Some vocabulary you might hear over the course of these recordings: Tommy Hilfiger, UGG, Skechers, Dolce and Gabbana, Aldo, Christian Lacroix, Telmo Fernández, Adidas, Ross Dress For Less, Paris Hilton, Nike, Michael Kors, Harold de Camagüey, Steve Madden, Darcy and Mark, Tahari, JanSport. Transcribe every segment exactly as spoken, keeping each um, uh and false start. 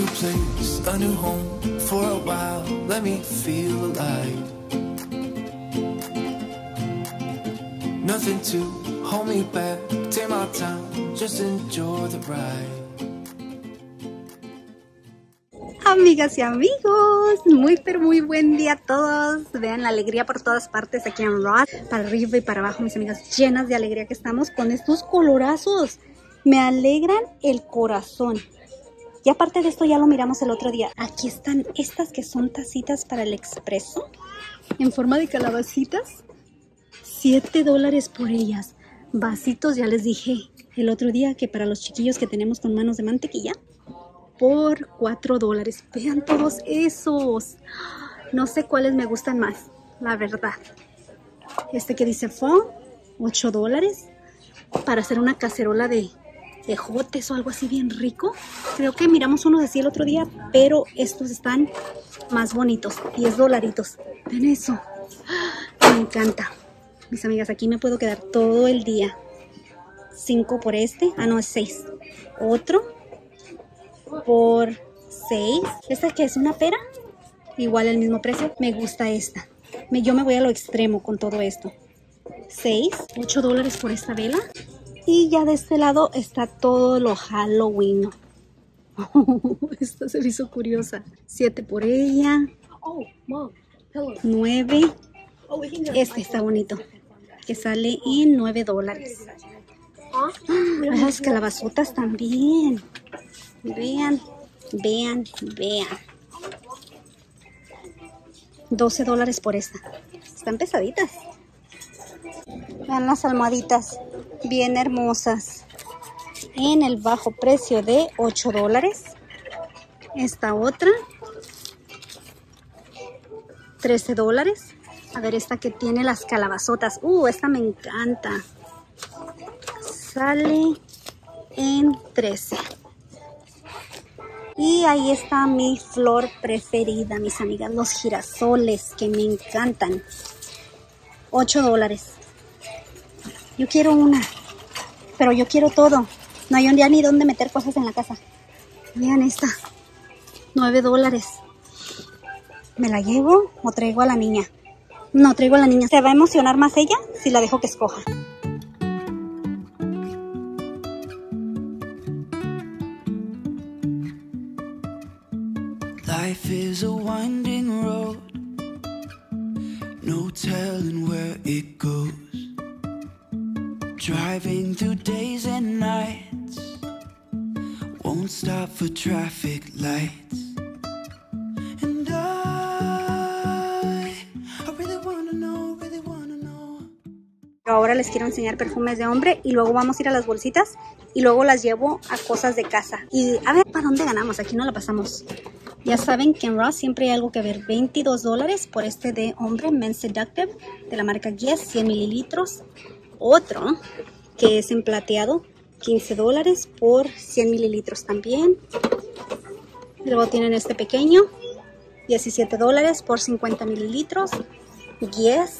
new place, a new home. For a while, let me feel alive. Nothing to hold me back. Take my time, just enjoy the ride. Amigas y amigos, muy pero muy buen día a todos. Vean la alegría por todas partes aquí en Ross. Para arriba y para abajo, mis amigas, llenas de alegría que estamos con estos colorazos. Me alegran el corazón. Y aparte de esto ya lo miramos el otro día. Aquí están estas que son tacitas para el expreso, en forma de calabacitas. siete dólares por ellas. Vasitos, ya les dije el otro día que para los chiquillos que tenemos con manos de mantequilla, por cuatro dólares. Vean todos esos. No sé cuáles me gustan más, la verdad. Este que dice Fall, ocho dólares. Para hacer una cacerola de ejotes o algo así bien rico. Creo que miramos unos así el otro día, pero estos están más bonitos. diez dolaritos. Vean eso. Me encanta. Mis amigas, aquí me puedo quedar todo el día. cinco por este. Ah, no, es seis. Otro. Por seis. Esta que es una pera, igual el mismo precio. Me gusta esta. Me, yo me voy a lo extremo con todo esto. seis, ocho dólares por esta vela. Y ya de este lado está todo lo Halloween. Oh, esta se me hizo curiosa. siete por ella. nueve. Este está bonito, que sale en nueve dólares. Ah, las calabazotas también. Vean, vean, vean. doce dólares por esta. Están pesaditas. Vean las almohaditas, bien hermosas. En el bajo precio de ocho dólares. Esta otra. trece dólares. A ver esta que tiene las calabazotas. Uh, esta me encanta. Sale en trece. Y ahí está mi flor preferida, mis amigas, los girasoles, que me encantan. ocho dólares. Yo quiero una, pero yo quiero todo. No hay ya ni dónde meter cosas en la casa. Vean esta, nueve dólares. ¿Me la llevo o traigo a la niña? No, traigo a la niña. ¿Se va a emocionar más ella si la dejo que escoja? Life is a winding road, no telling where it goes. Driving through days and nights, won't stop for traffic lights. And I, I really wanna know, really wanna know. Ahora les quiero enseñar perfumes de hombre y luego vamos a ir a las bolsitas y luego las llevo a cosas de casa. Y a ver, ¿para dónde ganamos? Aquí no la pasamos. Ya saben que en Ross siempre hay algo que ver. veintidós dólares por este de hombre, Men's Seductive, de la marca Guess, cien mililitros. Otro que es en plateado, quince dólares por cien mililitros también. Luego tienen este pequeño, diecisiete dólares por cincuenta mililitros. Guess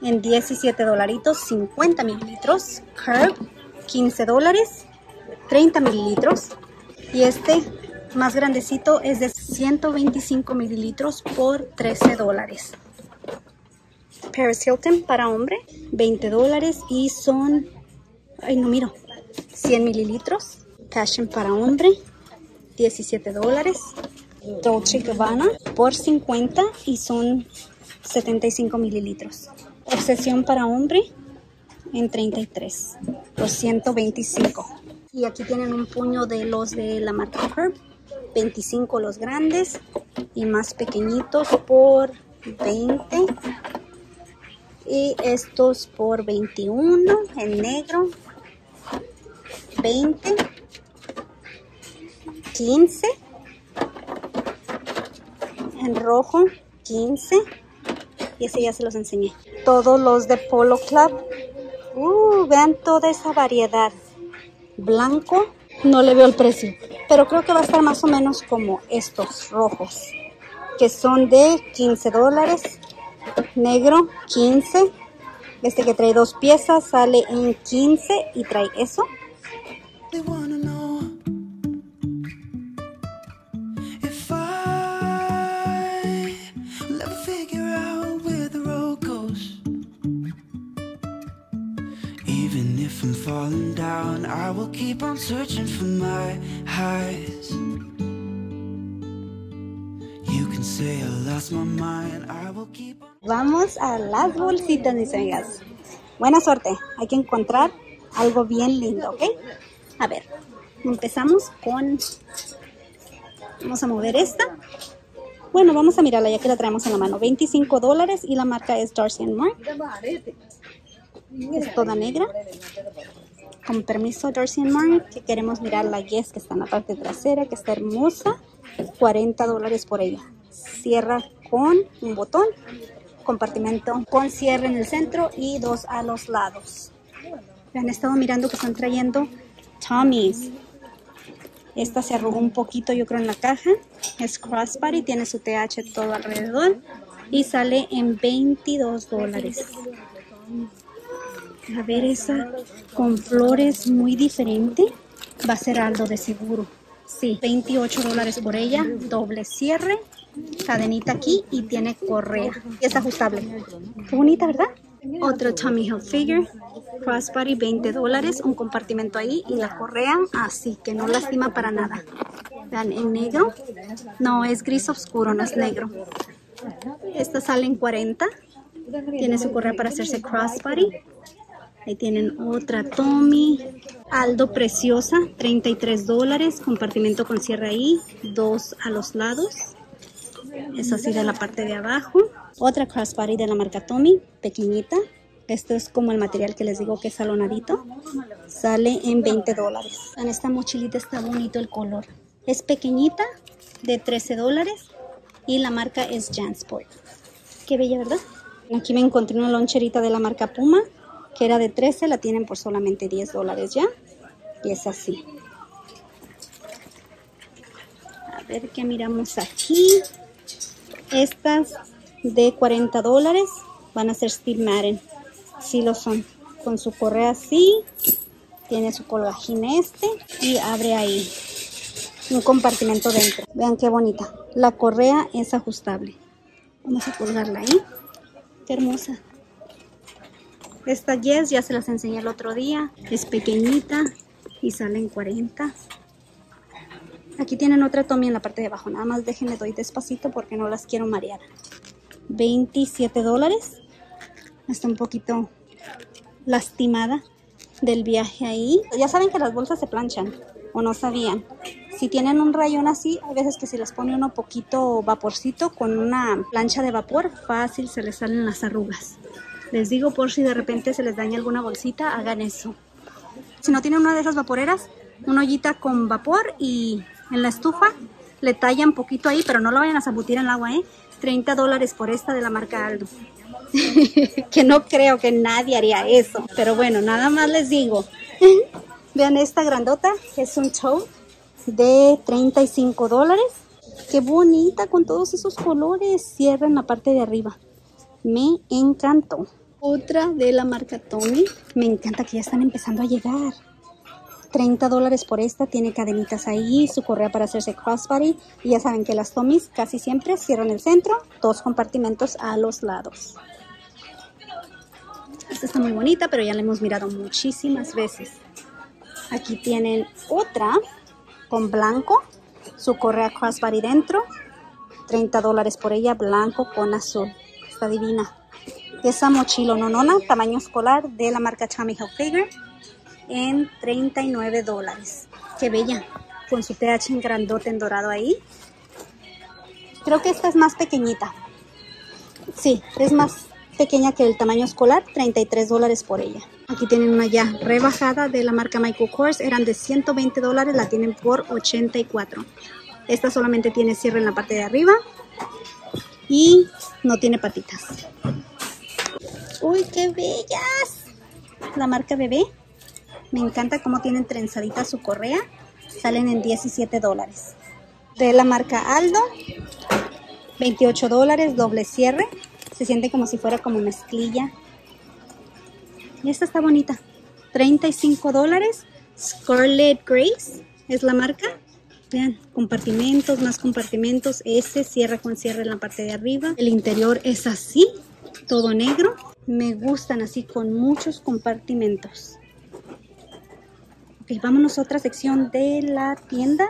en diecisiete dolaritos, cincuenta mililitros. Curb, quince dólares, treinta mililitros. Y este más grandecito es de ciento veinticinco mililitros por trece dólares. Paris Hilton para hombre, veinte dólares y son, ay no miro, cien mililitros. Passion para hombre, diecisiete dólares. Dolce and Gabbana por cincuenta y son setenta y cinco mililitros. Obsesión para hombre en treinta y tres por ciento veinticinco. Y aquí tienen un puño de los de la marca Herb, veinticinco los grandes y más pequeñitos por veinte, y estos por veintiuno, el negro, veinte, quince, en rojo, quince, y ese ya se los enseñé. Todos los de Polo Club, uh, vean toda esa variedad. Blanco, no le veo el precio, pero creo que va a estar más o menos como estos rojos, que son de quince dólares. Negro, quince. Este que trae dos piezas sale en quince y trae eso. I will keep on searching for my highs. You can say I lost my mind. I will keep on... Vamos a las bolsitas, mis amigas. Buena suerte. Hay que encontrar algo bien lindo, ¿ok? A ver, empezamos con... Vamos a mover esta. Bueno, vamos a mirarla ya que la traemos en la mano. veinticinco dólares y la marca es Darcy and Mark. Es toda negra. Con permiso, Darcy and Mark, que queremos mirar la Yes, que está en la parte trasera, que está hermosa. cuarenta dólares por ella. Cierra con un botón. Compartimento con cierre en el centro y dos a los lados. Han estado mirando que están trayendo Tommy's. Esta se arrugó un poquito, yo creo, en la caja. Es crossbody, tiene su T H todo alrededor y sale en veintidós dólares. A ver, esa con flores muy diferente. Va a ser algo de seguro. Sí, veintiocho dólares por ella, doble cierre, cadenita aquí y tiene correa. Y es ajustable. Qué bonita, ¿verdad? Otro Tommy Hilfiger, crossbody, veinte dólares, un compartimento ahí y la correa, así que no lastima para nada. Vean, en negro, no, es gris oscuro, no es negro. Esta sale en cuarenta, tiene su correa para hacerse crossbody. Ahí tienen otra Tommy, Aldo preciosa, treinta y tres dólares, compartimento con cierre ahí, dos a los lados. Es así de la parte de abajo. Otra crossbody de la marca Tommy, pequeñita. Esto es como el material que les digo que es salonadito. Sale en veinte dólares. En esta mochilita está bonito el color. Es pequeñita, de trece dólares. Y la marca es JanSport. Qué bella, ¿verdad? Aquí me encontré una loncherita de la marca Puma, que era de trece, la tienen por solamente diez dólares ya. Y es así. A ver qué miramos aquí. Estas de cuarenta dólares van a ser Steve Madden. Sí lo son. Con su correa así. Tiene su colgajín este. Y abre ahí un compartimento dentro. Vean qué bonita. La correa es ajustable. Vamos a colgarla ahí. Qué hermosa. Esta Yes ya se las enseñé el otro día. Es pequeñita. Y sale en cuarenta. Aquí tienen otra Tommy en la parte de abajo. Nada más déjenme doy despacito porque no las quiero marear. veintisiete dólares. Está un poquito lastimada del viaje ahí. Ya saben que las bolsas se planchan. O no sabían. Si tienen un rayón así, hay veces que si les pone uno poquito vaporcito con una plancha de vapor, fácil se les salen las arrugas. Les digo por si de repente se les daña alguna bolsita, hagan eso. Si no tienen una de esas vaporeras, una ollita con vapor y... en la estufa le tallan poquito ahí, pero no lo vayan a zambutir en el agua, ¿eh? treinta dólares por esta de la marca Aldo. Que no creo que nadie haría eso. Pero bueno, nada más les digo. Vean esta grandota, que es un tote de treinta y cinco dólares. Qué bonita con todos esos colores. Cierra en la parte de arriba. Me encantó. Otra de la marca Tommy. Me encanta que ya están empezando a llegar. treinta dólares por esta, tiene cadenitas ahí, su correa para hacerse crossbody. Y ya saben que las Tommy's casi siempre cierran el centro, dos compartimentos a los lados. Esta está muy bonita, pero ya la hemos mirado muchísimas veces. Aquí tienen otra con blanco, su correa crossbody dentro. treinta dólares por ella, blanco con azul. Está divina. Esa mochila nonona, tamaño escolar de la marca Tommy Hilfiger, en treinta y nueve dólares. Qué bella, con su T H en grandote en dorado ahí. Creo que esta es más pequeñita. Sí, es más pequeña que el tamaño escolar, treinta y tres dólares por ella. Aquí tienen una ya rebajada de la marca Michael Kors, eran de ciento veinte dólares, la tienen por ochenta y cuatro. Esta solamente tiene cierre en la parte de arriba y no tiene patitas. Uy, qué bellas. La marca Bebé. Me encanta cómo tienen trenzadita su correa. Salen en diecisiete dólares. De la marca Aldo, veintiocho dólares, doble cierre. Se siente como si fuera como mezclilla. Y esta está bonita. treinta y cinco dólares. Scarlet Grace es la marca. Vean, compartimentos, más compartimentos. Este cierra con cierre en la parte de arriba. El interior es así, todo negro. Me gustan así, con muchos compartimentos. Ok, vámonos a otra sección de la tienda,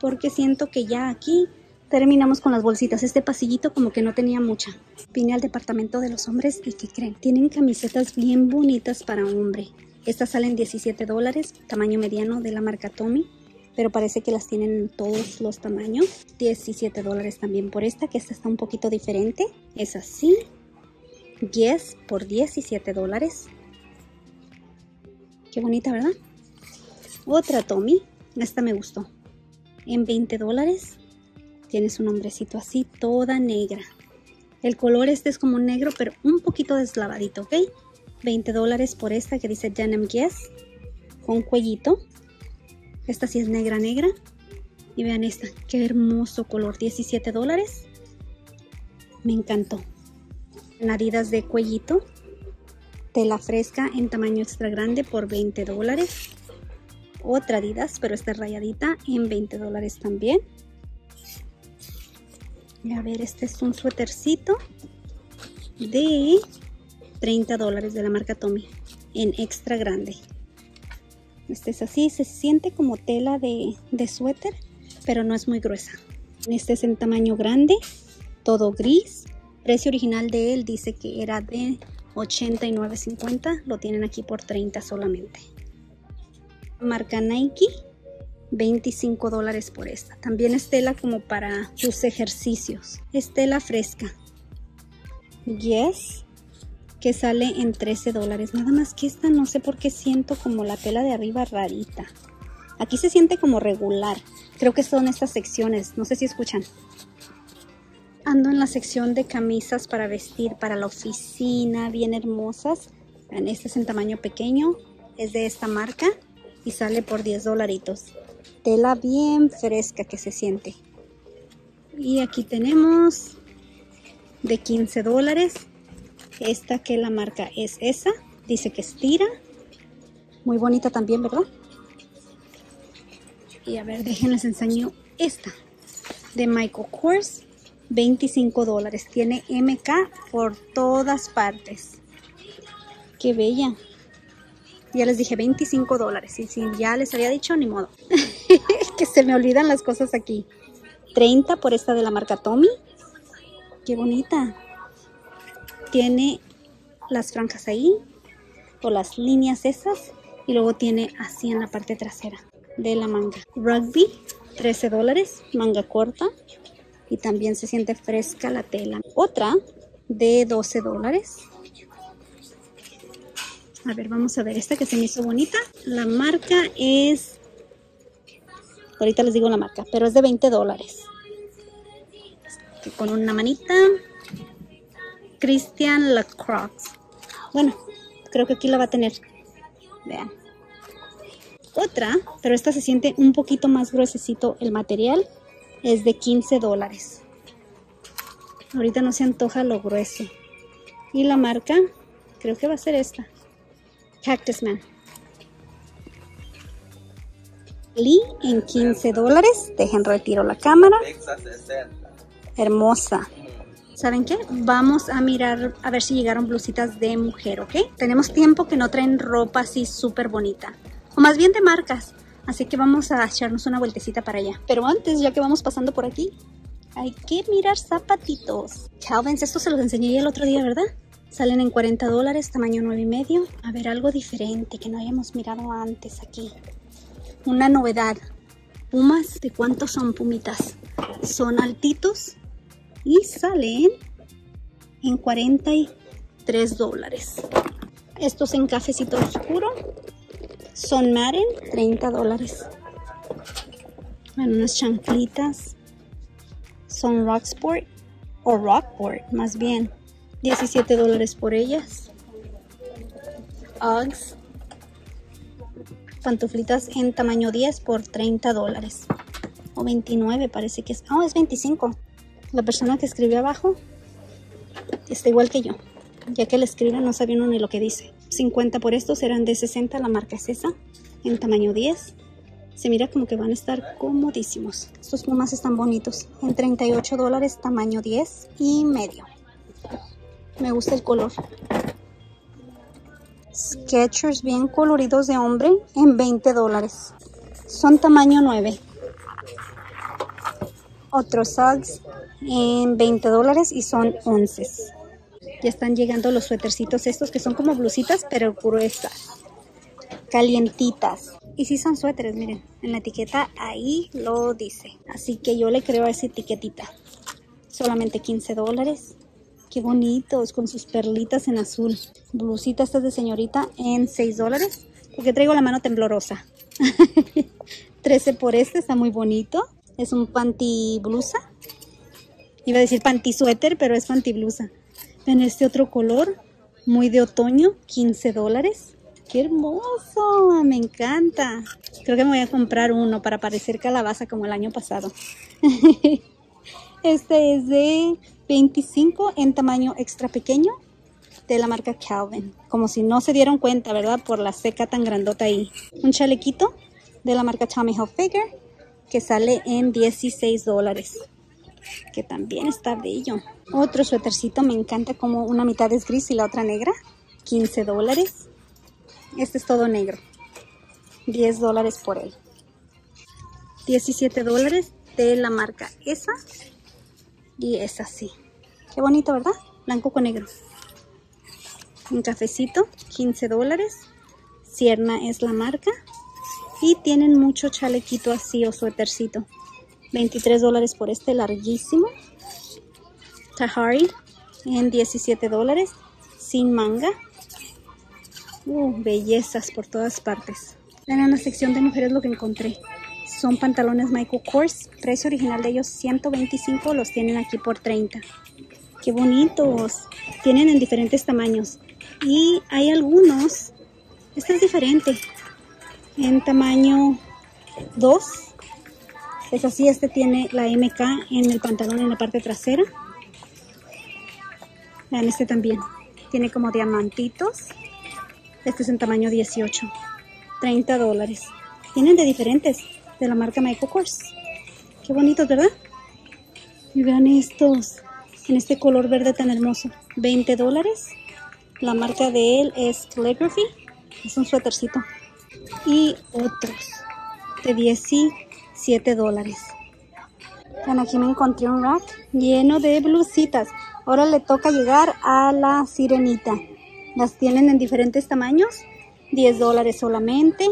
porque siento que ya aquí terminamos con las bolsitas. Este pasillito como que no tenía mucha. Vine al departamento de los hombres y ¿qué creen? Tienen camisetas bien bonitas para hombre. Estas salen diecisiete dólares, tamaño mediano de la marca Tommy, pero parece que las tienen en todos los tamaños. diecisiete dólares también por esta, que esta está un poquito diferente. Es así, diez por diecisiete dólares. Qué bonita, ¿verdad? Otra Tommy, esta me gustó, en veinte dólares. Tiene su nombrecito así, toda negra. El color este es como negro, pero un poquito deslavadito, ¿ok? veinte dólares por esta que dice Denim Guess, con cuellito. Esta sí es negra negra. Y vean esta, qué hermoso color, diecisiete dólares. Me encantó. Nadidas de cuellito, tela fresca en tamaño extra grande por veinte dólares. Otra Adidas, pero esta rayadita, en veinte dólares también. Y a ver, este es un suétercito de treinta dólares de la marca Tommy, en extra grande. Este es así, se siente como tela de, de suéter, pero no es muy gruesa. Este es en tamaño grande, todo gris. Precio original de él dice que era de ochenta y nueve cincuenta, lo tienen aquí por treinta solamente. Marca Nike, veinticinco dólares por esta. También es tela como para sus ejercicios. Es tela fresca. Yes, que sale en trece dólares. Nada más que esta no sé por qué siento como la tela de arriba rarita. Aquí se siente como regular. Creo que son estas secciones. No sé si escuchan. Ando en la sección de camisas para vestir, para la oficina, bien hermosas. Vean, esta es en tamaño pequeño. Es de esta marca. Y sale por diez dolaritos. Tela bien fresca que se siente. Y aquí tenemos de quince dólares. Esta que la marca es esa. Dice que estira. Muy bonita también, ¿verdad? Y a ver, déjenles enseño esta. De Michael Kors. veinticinco dólares. Tiene M K por todas partes. ¡Qué bella! Ya les dije veinticinco dólares. Y si ya les había dicho, ni modo. Que se me olvidan las cosas aquí. treinta por esta de la marca Tommy. Qué bonita. Tiene las franjas ahí. O las líneas esas. Y luego tiene así en la parte trasera de la manga. Rugby. trece dólares. Manga corta. Y también se siente fresca la tela. Otra de doce dólares. A ver, vamos a ver esta que se me hizo bonita. La marca es... Ahorita les digo la marca, pero es de veinte dólares. Con una manita. Christian Lacroix. Bueno, creo que aquí la va a tener. Vean. Otra, pero esta se siente un poquito más gruesecito el material. Es de quince dólares. Ahorita no se antoja lo grueso. Y la marca, creo que va a ser esta. Cactus Man. Lee en quince dólares. Dejen retiro la cámara. Hermosa. ¿Saben qué? Vamos a mirar a ver si llegaron blusitas de mujer, ¿ok? Tenemos tiempo que no traen ropa así súper bonita. O más bien de marcas. Así que vamos a echarnos una vueltecita para allá. Pero antes, ya que vamos pasando por aquí, hay que mirar zapatitos. Calvin's, esto se los enseñé el otro día, ¿verdad? Salen en cuarenta dólares, tamaño nueve y medio. A ver, algo diferente que no hayamos mirado antes aquí. Una novedad. Pumas, ¿de cuántos son pumitas? Son altitos y salen en cuarenta y tres dólares. Estos en cafecito oscuro son Maren, treinta dólares. Bueno, unas chanclitas. Son Rocksport o Rockport, más bien. diecisiete dólares por ellas. Uggs. Pantuflitas en tamaño diez por treinta dólares. O veintinueve parece que es. Oh, es veinticinco. La persona que escribió abajo está igual que yo. Ya que le escriben no sabe uno ni lo que dice. cincuenta por estos, eran de sesenta. La marca es esa. En tamaño diez. Se mira como que van a estar comodísimos. Estos plumas están bonitos. En treinta y ocho dólares, tamaño diez y medio. Me gusta el color. Skechers bien coloridos de hombre en veinte dólares. Son tamaño nueve. Otros socks en veinte dólares y son once. Ya están llegando los suétercitos estos que son como blusitas pero gruesas, calientitas. Y sí son suéteres, miren, en la etiqueta ahí lo dice. Así que yo le creo a esa etiquetita. Solamente quince dólares. Qué bonitos, con sus perlitas en azul. Blusita estas de señorita en seis dólares. Porque traigo la mano temblorosa. trece por este, está muy bonito. Es un panty blusa. Iba a decir panty suéter, pero es panty blusa. En este otro color, muy de otoño, quince dólares. ¡Qué hermoso! Me encanta. Creo que me voy a comprar uno para parecer calabaza como el año pasado. Este es de veinticinco en tamaño extra pequeño de la marca Calvin. Como si no se dieron cuenta, ¿verdad? Por la seca tan grandota ahí. Un chalequito de la marca Tommy Hilfiger que sale en dieciséis dólares. Que también está bello. Otro suétercito, me encanta, como una mitad es gris y la otra negra. quince dólares. Este es todo negro. diez dólares por él. diecisiete dólares de la marca esa. Y es así. Qué bonito, ¿verdad? Blanco con negro. Un cafecito. quince dólares. Cierna es la marca. Y tienen mucho chalequito así o suétercito. veintitrés dólares por este larguísimo. Tahari en diecisiete dólares. Sin manga. Uh, bellezas por todas partes. En la sección de mujeres lo que encontré. Son pantalones Michael Kors. Precio original de ellos ciento veinticinco dólares. Los tienen aquí por treinta dólares. ¡Qué bonitos! Tienen en diferentes tamaños. Y hay algunos. Este es diferente. En tamaño dos. Es así. Este tiene la M K en el pantalón en la parte trasera. Vean este también. Tiene como diamantitos. Este es en tamaño dieciocho. treinta dólares. Tienen de diferentes. De la marca Michael Kors. Qué bonitos, ¿verdad? Y vean estos. En este color verde tan hermoso. veinte dólares. La marca de él es Calligraphy. Es un suétercito. Y otros. De diecisiete dólares. Bueno, aquí me encontré un rack lleno de blusitas. Ahora le toca llegar a la sirenita. Las tienen en diferentes tamaños. diez dólares solamente.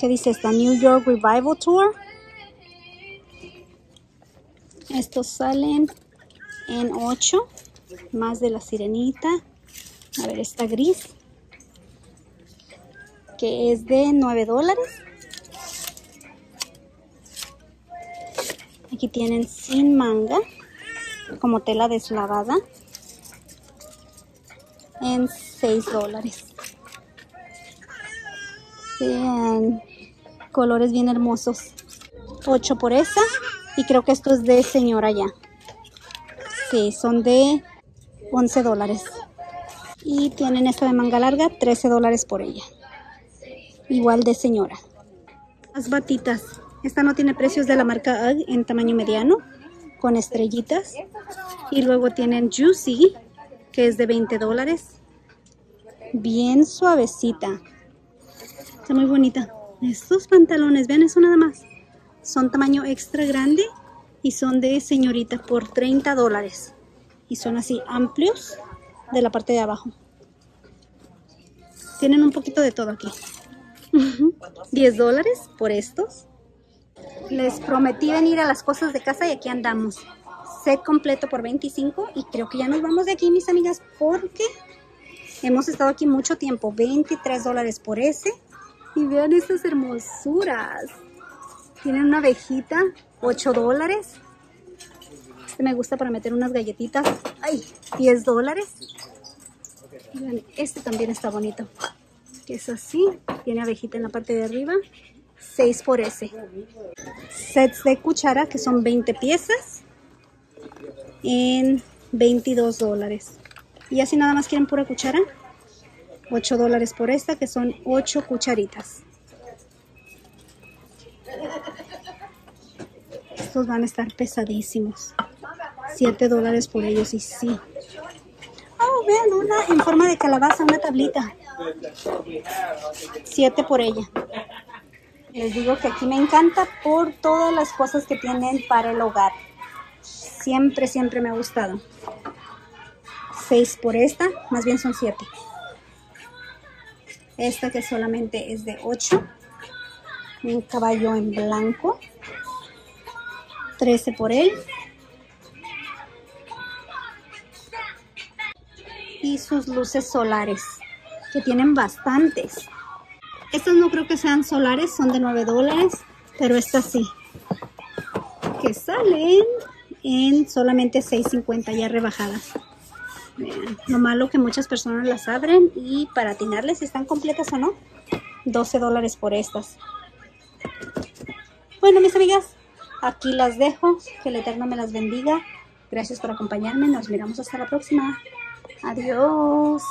¿Qué dice esta? New York Revival Tour. Estos salen en ocho. Más de la sirenita. A ver, esta gris. Que es de nueve dólares. Aquí tienen sin manga. Como tela deslavada. En seis dólares. Vean, colores bien hermosos. ocho por esa. Y creo que esto es de señora ya. Sí, son de once dólares. Y tienen esta de manga larga, trece dólares por ella. Igual de señora. Las batitas. Esta no tiene precios, de la marca UGG en tamaño mediano. Con estrellitas. Y luego tienen Juicy, que es de veinte dólares. Bien suavecita. Está muy bonita. Estos pantalones, vean eso nada más. Son tamaño extra grande y son de señorita por treinta dólares. Y son así amplios de la parte de abajo. Tienen un poquito de todo aquí. diez dólares por estos. Les prometí venir a las cosas de casa y aquí andamos. Set completo por veinticinco dólares y creo que ya nos vamos de aquí, mis amigas, porque hemos estado aquí mucho tiempo. veintitrés dólares por ese. Y vean estas hermosuras. Tienen una abejita, ocho dólares. Este me gusta para meter unas galletitas. ¡Ay! diez dólares. Este también está bonito. Es así. Tiene abejita en la parte de arriba. seis por ese. Sets de cuchara que son veinte piezas. En veintidós dólares. Y así nada más quieren pura cuchara. ocho dólares por esta, que son ocho cucharitas. Estos van a estar pesadísimos. siete dólares por ellos y sí. Oh, vean, una en forma de calabaza, una tablita. siete por ella. Les digo que aquí me encanta por todas las cosas que tienen para el hogar. Siempre, siempre me ha gustado. seis por esta, más bien son siete. Esta que solamente es de ocho. Un caballo en blanco. trece por él. Y sus luces solares, que tienen bastantes. Estas no creo que sean solares, son de nueve dólares, pero estas sí, que salen en solamente seis cincuenta ya rebajadas. Vean, lo malo que muchas personas las abren y para atinarles si están completas o no, doce dólares por estas. Bueno, mis amigas, aquí las dejo, que el Eterno me las bendiga. Gracias por acompañarme, nos miramos hasta la próxima. Adiós.